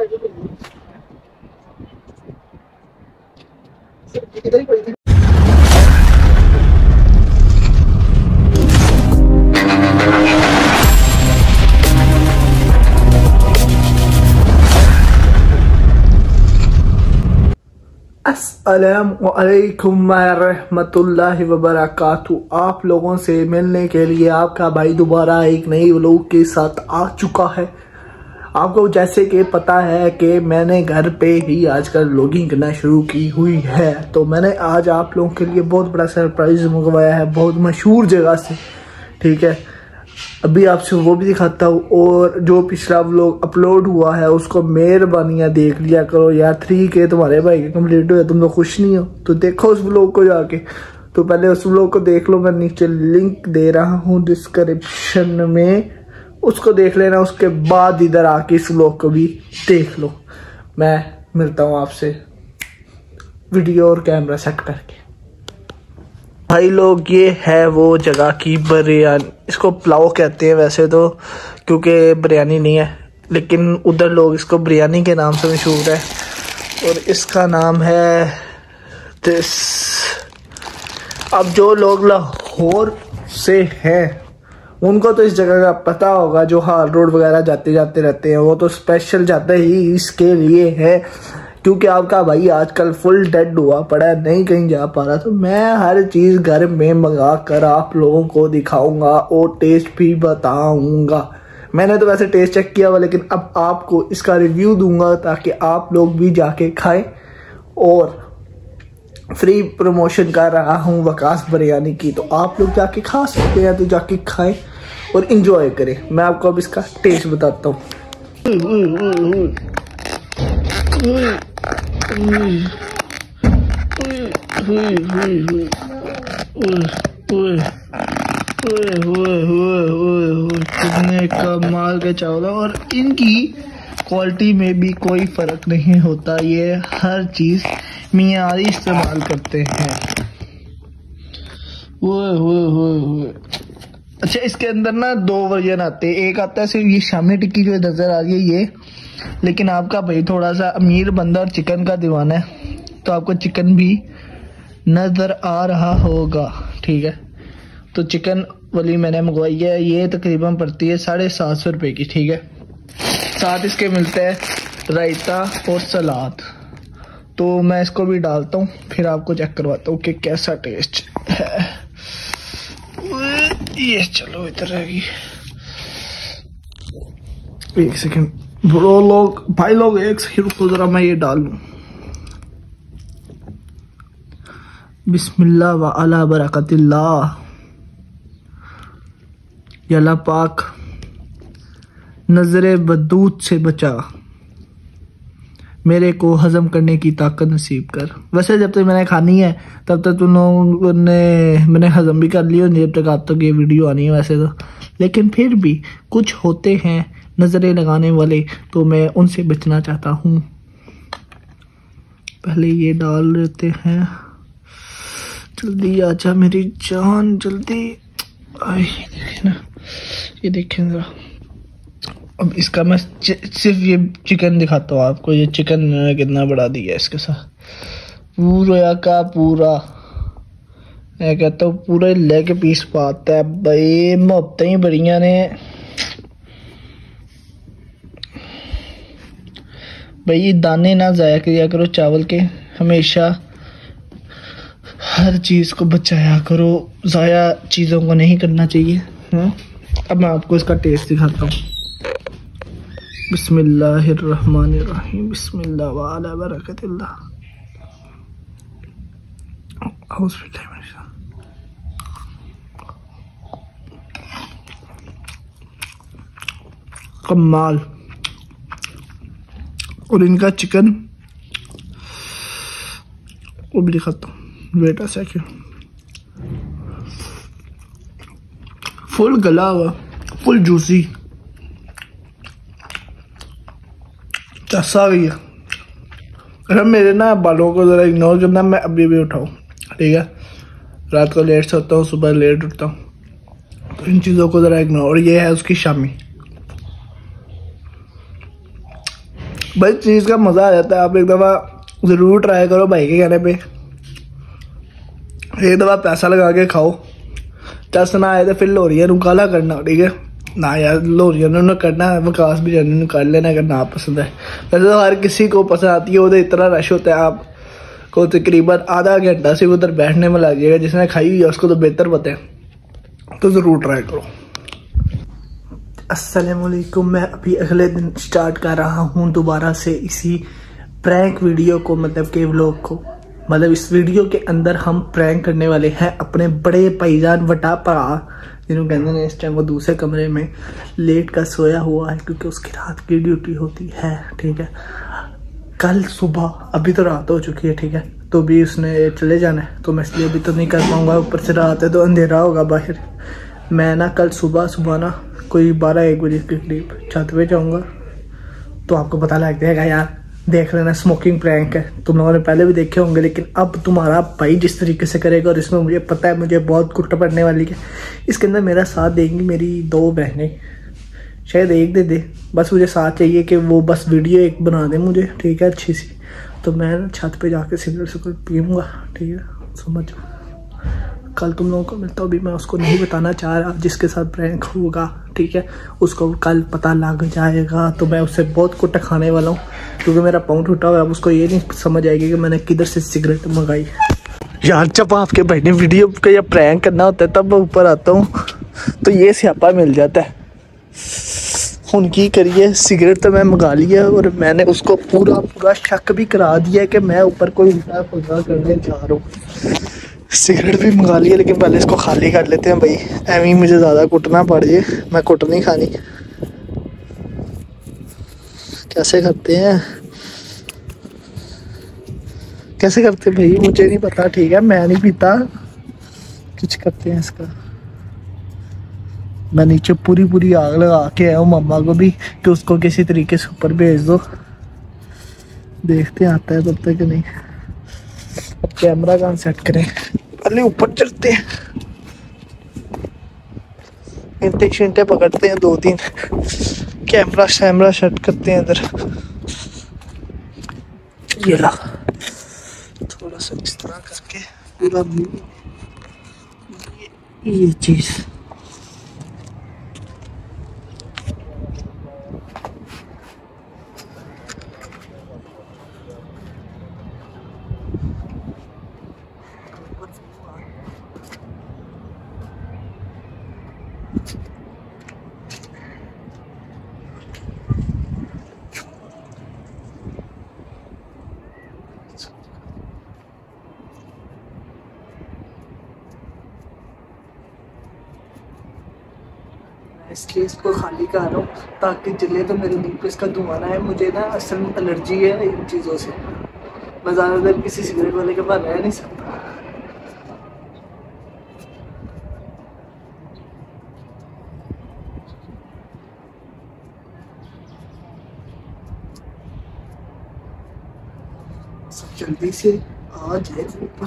इधर ही पड़ी थी। अस्सलामु अलैकुम रहमतुल्लाहि व बरकातहू। आप लोगों से मिलने के लिए आपका भाई दोबारा एक नई व्लॉग के साथ आ चुका है। आपको जैसे कि पता है कि मैंने घर पे ही आजकल व्लॉगिंग करना शुरू की हुई है, तो मैंने आज आप लोगों के लिए बहुत बड़ा सरप्राइज मंगवाया है बहुत मशहूर जगह से। ठीक है, अभी आपसे वो भी दिखाता हूँ। और जो पिछला व्लॉग अपलोड हुआ है उसको मेहरबानियाँ देख लिया करो यार, 3K तुम्हारे भाई के कम्प्लीट हुए, तुम लोग खुश नहीं हो तो देखो उस व्लॉग को जाके। तो पहले उस व्लॉग को देख लो, मैं नीचे लिंक दे रहा हूँ डिस्क्रिप्शन में, उसको देख लेना। उसके बाद इधर आके इस व्लॉग को भी देख लो। मैं मिलता हूँ आपसे वीडियो और कैमरा सेट करके। भाई लोग, ये है वो जगह की बिरयानी, इसको पुलाव कहते हैं वैसे तो, क्योंकि बिरयानी नहीं है, लेकिन उधर लोग इसको बिरयानी के नाम से मशहूर है। और इसका नाम है दिस। अब जो लोग लाहौर से हैं उनको तो इस जगह का पता होगा, जो हाल रोड वगैरह जाते जाते रहते हैं वो तो स्पेशल जाते ही इसके लिए है, क्योंकि आपका भाई आजकल फुल डेड हुआ पड़ा है, नहीं कहीं जा पा रहा। तो मैं हर चीज़ घर में मंगा कर आप लोगों को दिखाऊंगा और टेस्ट भी बताऊंगा। मैंने तो वैसे टेस्ट चेक किया हुआ, लेकिन अब आपको इसका रिव्यू दूंगा ताकि आप लोग भी जाके खाएं। और फ्री प्रमोशन कर रहा हूं वकास बिरयानी की, तो आप लोग जाके खा सकते हैं, तो जाके खाएँ और इन्जॉय करें। मैं आपको अब इसका टेस्ट बताता हूँ। कितने कमाल के चावल है, और इनकी क्वालिटी में भी कोई फर्क नहीं होता, ये हर चीज मियारी इस्तेमाल करते हैं। अच्छा, इसके अंदर ना दो वर्जन आते हैं, एक आता है सिर्फ ये शामी टिक्की जो नजर आ गई ये, लेकिन आपका भाई थोड़ा सा अमीर बंदा और चिकन का दीवाना है, तो आपको चिकन भी नज़र आ रहा होगा। ठीक है, तो चिकन वाली मैंने मंगवाई है, ये तकरीबन पड़ती है 750 रुपये की। ठीक है, साथ इसके मिलता है रायता और सलाद, तो मैं इसको भी डालता हूँ, फिर आपको चेक करवाता हूँ कि कैसा टेस्ट है ये। चलो इधर रहेगी, एक सेकेंड ब्रो लोग, भाई लोग एक से रुको जरा, मैं ये डाल लूँ। बिस्मिल्लाह व अला बरकतिल्लाह, या अल्लाह पाक नजरे बदूत से बचा, मेरे को हजम करने की ताकत नसीब कर। वैसे जब तक मैंने खानी है तब तक तुम लोगों ने मैंने हजम भी कर लिया, जब तक आप तक ये वीडियो आनी है वैसे तो, लेकिन फिर भी कुछ होते हैं नज़रें लगाने वाले, तो मैं उनसे बचना चाहता हूँ। पहले ये डाल लेते हैं, जल्दी आजा मेरी जान जल्दी। आए देखे ना, ये देखें ज़रा। अब इसका मैं सिर्फ ये चिकन दिखाता हूँ आपको, ये चिकन कितना बड़ा दिया है इसके साथ, पूरा का पूरा, मैं कहता हूँ पूरे लेग पीस पाता है भाई। मोहब्बत ही बढ़िया ने भाई, दाने ना ज़ाया किया करो चावल के, हमेशा हर चीज़ को बचाया करो, ज़ाया चीज़ों को नहीं करना चाहिए। अब मैं आपको इसका टेस्ट दिखाता हूँ। बिस्मिल्लाहिर्रहमानिर्रहीम, बिस्मिल्लाह व अला बरकतिल्लाह। कमाल। और इनका चिकन वो भी दिखाता हूँ, वेट ऐसा क्यों फुल गला हुआ, फुल जूसी चसा गया। अरे मेरे ना बालों को ज़रा इग्नोर करना, मैं अभी भी उठाऊँ। ठीक है, रात को लेट सोता हूँ, सुबह लेट उठता हूँ, तो इन चीज़ों को ज़रा इग्नोर। और ये है उसकी शामी, बस चीज़ का मज़ा आ जाता है। आप एक दफ़ा ज़रूर ट्राई करो भाई के कहने पे, एक दफ़ा पैसा लगा के खाओ। चस ना आए तो फिर लोरिया काला करना, ठीक है ना यार, लोरिया ने करना विकास भी जन कर लेना अगर ना पसंद है। वैसे तो हर किसी को पसंद आती है, वो तो इतना रश होता है आप को तकरीबन आधा घंटा सिर्फ उधर बैठने में लग जाएगा। जिसने खाई हुई है उसको तो बेहतर पता है, तो ज़रूर ट्राई करो। अस्सलामुअलैकुम, मैं अभी अगले दिन स्टार्ट कर रहा हूँ दोबारा से इसी प्रैंक वीडियो को, मतलब के व्लॉग को। मतलब इस वीडियो के अंदर हम प्रैंक करने वाले हैं अपने बड़े भाईजान वटा परा, जिन्होंने कहते हैं इस टाइम वो दूसरे कमरे में लेट कर सोया हुआ है क्योंकि उसकी रात की ड्यूटी होती है, ठीक है। कल सुबह, अभी तो रात हो चुकी है, ठीक है, तो भी उसने चले जाना है, तो मैं इसलिए अभी तो नहीं कर पाऊँगा। ऊपर से रात है तो अंधेरा होगा बाहर। मैं ना कल सुबह सुबह ना कोई 12-1 बजे के करीब छत पे जाऊँगा, तो आपको पता लग जाएगा यार, देख लेना। स्मोकिंग प्रैंक है, तुम लोगों ने पहले भी देखे होंगे, लेकिन अब तुम्हारा भाई जिस तरीके से करेगा, और इसमें मुझे पता है मुझे बहुत कुट पड़ने वाली है। इसके अंदर मेरा साथ देंगी मेरी 2 बहनें, शायद एक दे, बस मुझे साथ चाहिए कि वो बस वीडियो एक बना दे मुझे, ठीक है, अच्छी सी। तो मैं ना छत पर जाके सिगरेट सिगरेट पीऊँगा, ठीक है, समझो। कल तुम लोगों को मिलता हूँ, अभी मैं उसको नहीं बताना चाह रहा जिसके साथ प्रैंक होगा, ठीक है, उसको कल पता लग जाएगा। तो मैं उससे बहुत कुछ खाने वाला हूँ क्योंकि मेरा पाउंड टूटा हुआ है। अब उसको ये नहीं समझ आएगी कि मैंने किधर से सिगरेट मंगाई। यार जब आपके भाई ने वीडियो का या प्रैंक करना होता है तब मैं ऊपर आता हूँ तो ये स्यापा मिल जाता है। हूँ की करिए, सिगरेट तो मैं मंगा लिया और मैंने उसको पूरा शक भी करा दिया कि मैं ऊपर कोई उल्टा करने जा रहा हूँ। सिगरेट भी मंगा लिया, लेकिन पहले इसको खाली कर लेते हैं भाई, एवं मुझे ज़्यादा कुटना पड़ जाए। मैं कुट नहीं खानी, कैसे करते हैं भाई मुझे नहीं पता, ठीक है, मैं नहीं पीता। कुछ करते हैं इसका, मैं नीचे पूरी आग लगा के आया हूँ मम्मा को भी कि उसको किसी तरीके से ऊपर भेज दो, देखते आता है तब तक नहीं। अब कैमरा कहाँ सेट करें, पहले ऊपर चढ़ते हैं, इंटे शिंटे पकड़ते हैं 2-3, कैमरा शैमरा सेट करते हैं इधर। ये ला थोड़ा सा इस तरह करके पूरा ये चीज़ इसलिए इसको खाली कर रहा हूँ ताकि जले तो मेरे मुँह पे इसका धुआं ना है। मुझे ना असल में एलर्जी है इन चीज़ों से, मैं ज़्यादा देर किसी सिगरेट वाले के पास रह नहीं सकता। सब जल्दी से आ जाए ऊपर।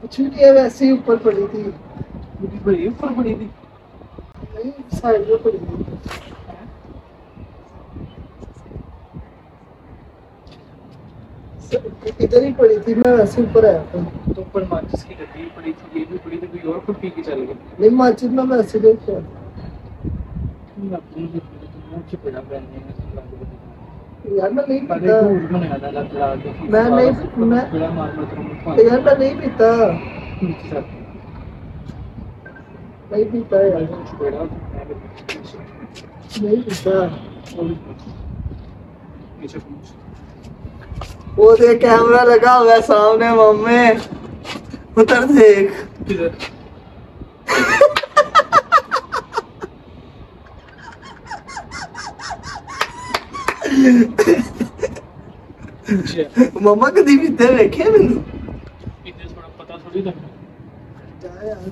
कुछ भी नहीं है, वैसे ही ऊपर पड़ी थी, नहीं साइड में पड़ी थी। इधर ही पड़ी थी, मैं वैसे ऊपर आया था। तो ऊपर माचिस की गड्डी पड़ी थी, ये भी पड़ी थी, कोई और को पी के चल गए। नहीं माचिस में वैसे देख रहा था यार, मैं नहीं पीता, नहीं पीता। वो देख कैमरा लगा हुआ सामने, मम्मी उतर देख। मम्मा कभी इधर रखे मैंने, थोड़ा पता थोड़ी था यार।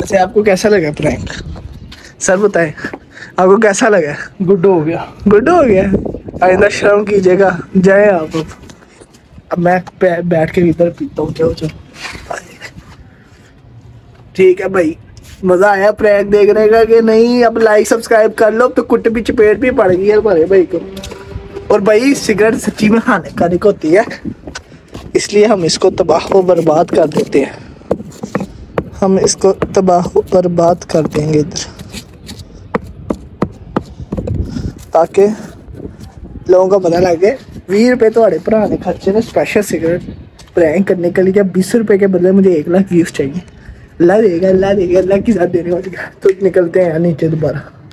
वैसे आपको कैसा लगा प्रैंक सर, बताएं आपको कैसा लगा? गुड हो गया, गुड हो गया। आइंदा शर्म कीजिएगा, जाए आप। अब मैं बैठ के इधर पीता हूँ। चलो ठीक है भाई, मजा आया प्रैंक देखने का कि नहीं? अब लाइक सब्सक्राइब कर लो। तो कुट भी चपेट भी पड़ गई है हमारे भाई को। और भाई सिगरेट सच्ची में हानिकारक होती है, इसलिए हम इसको तबाह व बर्बाद कर देते हैं। हम इसको तबाह व बर्बाद कर देंगे इधर, ताकि लोगों को पता लगे। 20 रुपये तुम्हारे भरा ने खर्चे ने स्पेशल सिगरेट प्रैंक करने के लिए। 20 रुपये के बदले मुझे 1 लाख व्यूज़ चाहिए। अल्लाह देगा, अल्लाह देगा, अल्लाह के साथ देने वाले। तो निकलते हैं नीचे दोबारा।